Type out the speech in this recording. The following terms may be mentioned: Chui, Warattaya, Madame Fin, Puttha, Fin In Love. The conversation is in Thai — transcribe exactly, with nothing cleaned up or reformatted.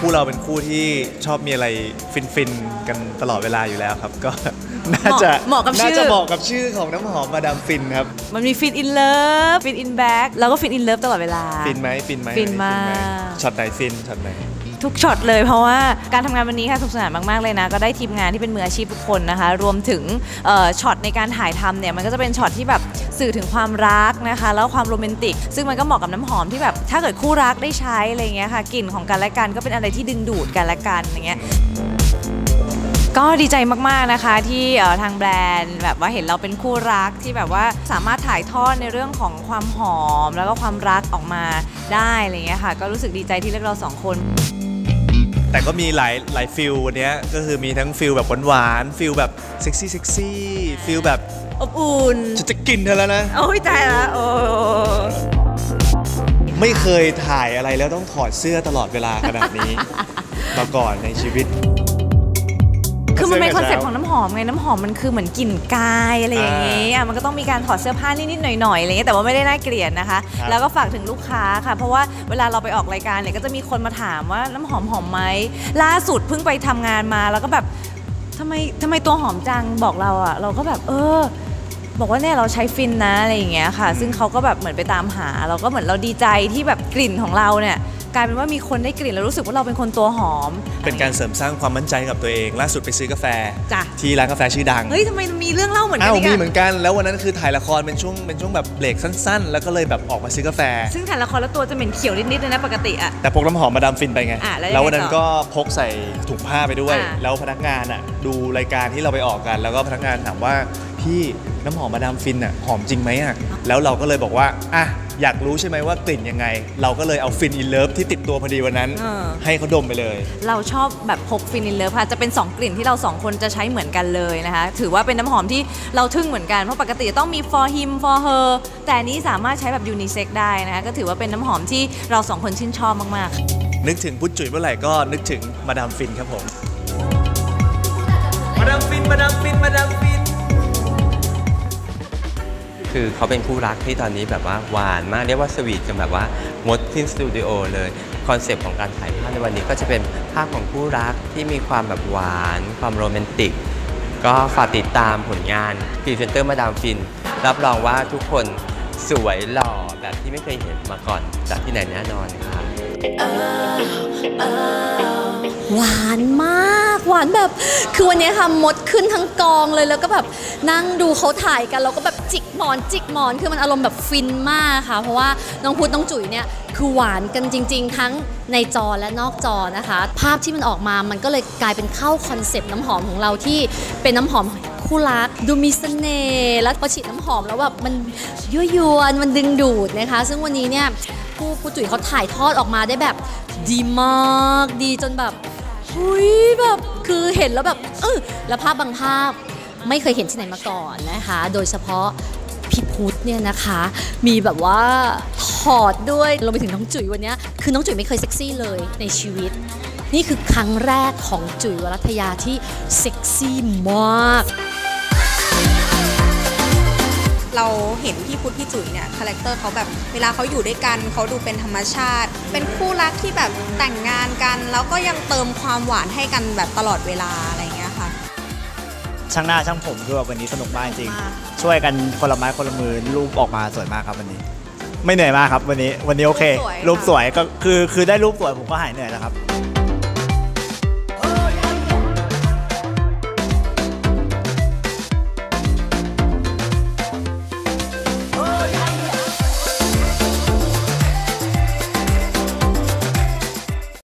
คู่เราเป็นคู่ที่ชอบมีอะไรฟินๆกันตลอดเวลาอยู่แล้วครับก็น่าจะเหมาะกับชื่อน่าจะเหมาะกับชื่อของน้ำหอมมาดามฟินครับมันมีฟินอินเลิฟฟินอินแบ็กแล้วก็ฟินอินเลิฟตลอดเวลาฟินไหมฟินไหมฟินมากช็อตไหนฟินช็อตไหนทุกช็อตเลยเพราะว่าการทำงานวันนี้ค่ะสนุกสนานมากๆเลยนะก็ได้ทีมงานที่เป็นมืออาชีพทุกคนนะคะรวมถึงช็อตในการถ่ายทำเนี่ยมันก็จะเป็นช็อตที่แบบสื่อถึงความรักนะคะแล้วความโรแมนติกซึ่งมันก็เหมาะกับน้ำหอมที่แบบถ้าเกิดคู่รักได้ใช้อะไรเงี้ยค่ะกลิ่นของกันและกันก็เป็นอะไรที่ดึงดูดกันและกันอย่างเงี้ยก็ดีใจมากๆนะคะที่ทางแบรนด์แบบว่าเห็นเราเป็นคู่รักที่แบบว่าสามารถถ่ายทอดในเรื่องของความหอมแล้วก็ความรักออกมาได้อะไรเงี้ยค่ะก็รู้สึกดีใจที่เลือกเราสองคนแต่ก็มีหลายหลายฟิลวันนี้ก็คือมีทั้งฟิลแบบหวานๆฟิลแบบเซ็กซี่เซ็กซี่ฟิลแบบอบอุ่นจะจะกินเธอแล้วนะโอ้ยตายละโอ้ไม่เคยถ่ายอะไรแล้วต้องถอดเสื้อตลอดเวลาขนาดนี้มาก่อนในชีวิตคือมันเป็นคอนเซ็ปต์ของน้ำหอมไงน้ำหอมมันคือเหมือนกลิ่นกายอะไรอย่างนี้อ่ะมันก็ต้องมีการถอดเสื้อผ้านิดๆหน่อยๆอะไรเงี้ยแต่ว่าไม่ได้น่าเกลียดนะคะแล้วก็ฝากถึงลูกค้าค่ะเพราะว่าเวลาเราไปออกรายการเนี่ยก็จะมีคนมาถามว่าน้ำหอมหอมไหมล่าสุดเพิ่งไปทำงานมาแล้วก็แบบทำไมทำไมตัวหอมจังบอกเราอ่ะเราก็แบบเออบอกว่าเนี่ยเราใช้ฟินนะอะไรอย่างเงี้ยค่ะซึ่งเขาก็แบบเหมือนไปตามหาเราก็เหมือนเราดีใจที่แบบกลิ่นของเราเนี่ยกลายเป็นว่ามีคนได้กลิ่นแล้วรู้สึกว่าเราเป็นคนตัวหอมเป็นการเสริมสร้างความมั่นใจกับตัวเองล่าสุดไปซื้อกาแฟที่ร้านกาแฟชื่อดังเฮ้ยทำไมมีเรื่องเล่าเหมือนกันอ้าวมีเหมือนกันแล้ววันนั้นคือถ่ายละครเป็นช่วงเป็นช่วงแบบเบรกสั้นๆแล้วก็เลยแบบออกมาซื้อกาแฟซึ่งถ่ายละครแล้วตัวจะเหม็นเขียวนิดๆเลยนะปกติอะแต่พกน้ำหอมมาดามฟินไปไงแล้ววันนั้นก็พกใส่ถุงผ้าไปด้วยแล้วพนักงานอะดูรายการที่เราไปออกกันแล้วก็พนักงานถามว่าพี่น้ำหอมมาดามฟินอะหอมจริงไหมอะแล้วเราก็เลยบอกว่าอะอยากรู้ใช่ไหมว่ากลิ่นยังไงเราก็เลยเอาฟินอินเลิฟที่ติดตัวพอดีวันนั้นให้เขาดมไปเลยเราชอบแบบพกฟินอินเลิฟค่ะจะเป็นสองกลิ่นที่เราสองคนจะใช้เหมือนกันเลยนะคะถือว่าเป็นน้ำหอมที่เราทึ่งเหมือนกันเพราะปกติต้องมี for him for her แต่นี้สามารถใช้แบบยูนิเซ็กได้นะคะก็ถือว่าเป็นน้ำหอมที่เราสองคนชื่นชอบมากๆนึกถึงพุทจุ๋ยเมื่อไหร่ก็นึกถึงมาดามฟินครับผมมาดามฟินมาดามฟินมาดามฟินคือเขาเป็นคู่รักที่ตอนนี้แบบว่าหวานมากเรียกว่าสวีทกันแบบว่างดขึ้นสตูดิโอเลยคอนเซปต์ของการถ่ายภาพในวันนี้ก็จะเป็นภาพของคู่รักที่มีความแบบหวานความโรแมนติกก็ฝากติดตามผลงานพรีเซนเตอร์มาดามฟินรับรองว่าทุกคนสวยหล่อแบบที่ไม่เคยเห็นมาก่อนจากที่ไหนแน่นอนครับหวานมากหวานแบบคือวันนี้ค่ะมดขึ้นทั้งกองเลยแล้วก็แบบนั่งดูเขาถ่ายกันเราก็แบบจิกหมอนจิกหมอนคือมันอารมณ์แบบฟินมากค่ะเพราะว่าน้องพุทธน้องจุ๋ยเนี่ยคือหวานกันจริงๆทั้งในจอและนอกจอนะคะภาพที่มันออกมามันก็เลยกลายเป็นเข้าคอนเซปต์น้ำหอมของเราที่เป็นน้ำหอมคู่รักดูมีเสน่ห์แล้วพอฉีดน้ำหอมแล้วแบบมันยั่วยวนมันดึงดูดนะคะซึ่งวันนี้เนี่ยคู่พุทธจุ๋ยเขาถ่ายทอดออกมาได้แบบดีมากดีจนแบบอุ้ยแบบคือเห็นแล้วแบบเออแล้วภาพบางภาพไม่เคยเห็นที่ไหนมาก่อนนะคะโดยเฉพาะพี่พุทธเนี่ยนะคะมีแบบว่าถอดด้วยเราไปถึงน้องจุ๋ยวันนี้คือน้องจุ๋ยไม่เคยเซ็กซี่เลยในชีวิตนี่คือครั้งแรกของจุ๋ยวรัตยาที่เซ็กซี่มากเราเห็นพี่พุทธพี่จุ๋ยเนี่ยคาแรคเตอร์เขาแบบเวลาเขาอยู่ด้วยกันเขาดูเป็นธรรมชาติเป็นคู่รักที่แบบแต่งงานกันแล้วก็ยังเติมความหวานให้กันแบบตลอดเวลาอะไรเงี้ยค่ะช่างหน้าช่างผมด้วยวันนี้สนุกมากจริงช่วยกันคนละไม้คนละมือรูปออกมาสวยมากครับวันนี้ไม่เหนื่อยมากครับวันนี้วันนี้โอเครูปสวยก็คือคือได้รูปสวยผมก็หายเหนื่อยแล้วครับ